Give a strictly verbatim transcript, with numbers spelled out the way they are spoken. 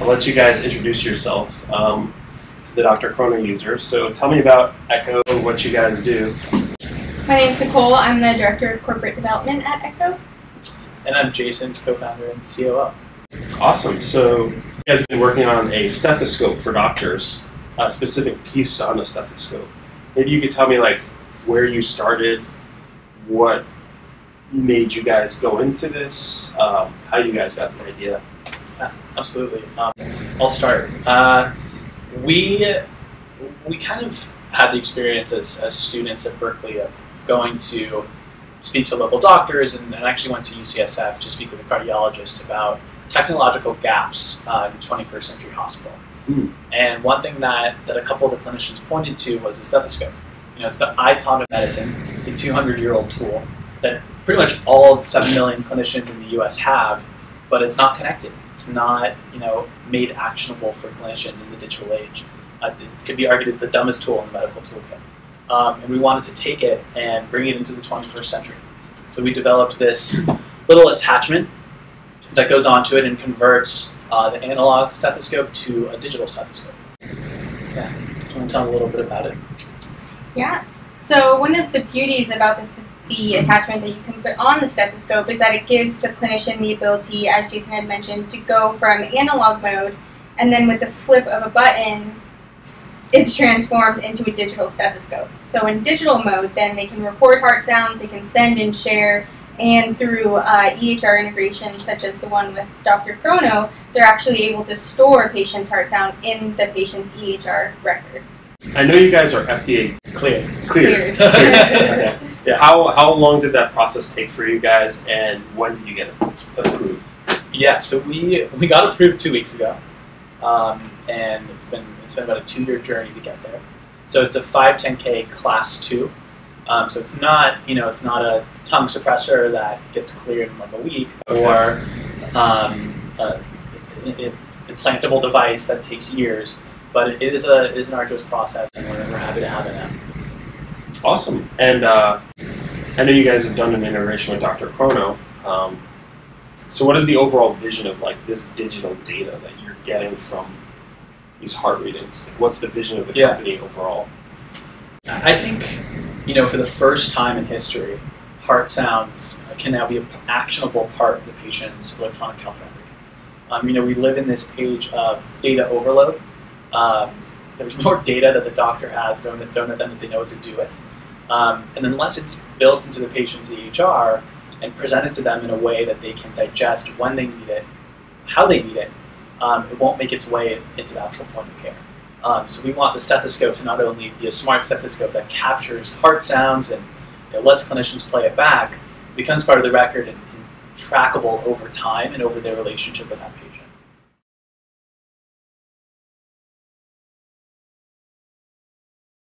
I'll let you guys introduce yourself um, to the Doctor Chrono users. So tell me about Eko and what you guys do. My name's Nicole. I'm the Director of Corporate Development at Eko. And I'm Jason, co-founder and C O O. Awesome. So you guys have been working on a stethoscope for doctors, a specific piece on a stethoscope. Maybe you could tell me like where you started, what made you guys go into this, um, how you guys got the idea. Yeah, absolutely. Um, I'll start. Uh, we we kind of had the experience as, as students at Berkeley of going to speak to local doctors, and, and actually went to U C S F to speak with a cardiologist about technological gaps uh, in twenty-first century hospital. Mm. And one thing that, that a couple of the clinicians pointed to was the stethoscope. You know, it's the icon of medicine. It's a two hundred year old tool that pretty much all of the seven million clinicians in the U S have, but it's not connected. It's not, you know, made actionable for clinicians in the digital age. Uh, it could be argued it's the dumbest tool in the medical toolkit. Um, and we wanted to take it and bring it into the twenty-first century. So we developed this little attachment that goes onto it and converts uh, the analog stethoscope to a digital stethoscope. Yeah, do you want to tell me a little bit about it? Yeah, so one of the beauties about the the attachment that you can put on the stethoscope is that it gives the clinician the ability, as Jason had mentioned, to go from analog mode, and then with the flip of a button, it's transformed into a digital stethoscope. So in digital mode, then they can record heart sounds, they can send and share, and through uh, E H R integrations, such as the one with Doctor Chrono, they're actually able to store a patient's heart sound in the patient's E H R record. I know you guys are F D A cleared. Cleared. Cleared. Okay. Yeah. How, how long did that process take for you guys, and when did you get approved? Yeah, so we we got approved two weeks ago, um, and it's been it's been about a two year journey to get there. So it's a five ten K class two, um, so it's not you know it's not a tongue suppressor that gets cleared in like a week, okay. or um, a, an implantable device that takes years, but it is a it is an arduous process, and we're, we're happy to have it now. Awesome. And uh, I know you guys have done an integration with Doctor Chrono. Um, so what is the overall vision of like this digital data that you're getting from these heart readings? Like, what's the vision of the yeah. company overall? I think, you know, for the first time in history, heart sounds can now be an actionable part of the patient's electronic health record. Um, you know, we live in this age of data overload. Um, There's more data that the doctor has thrown at them that they know what to do with. Um, and unless it's built into the patient's E H R and presented to them in a way that they can digest when they need it, how they need it, um, it won't make its way into the actual point of care. Um, so we want the stethoscope to not only be a smart stethoscope that captures heart sounds and you know, lets clinicians play it back, it becomes part of the record and, and trackable over time and over their relationship with that patient.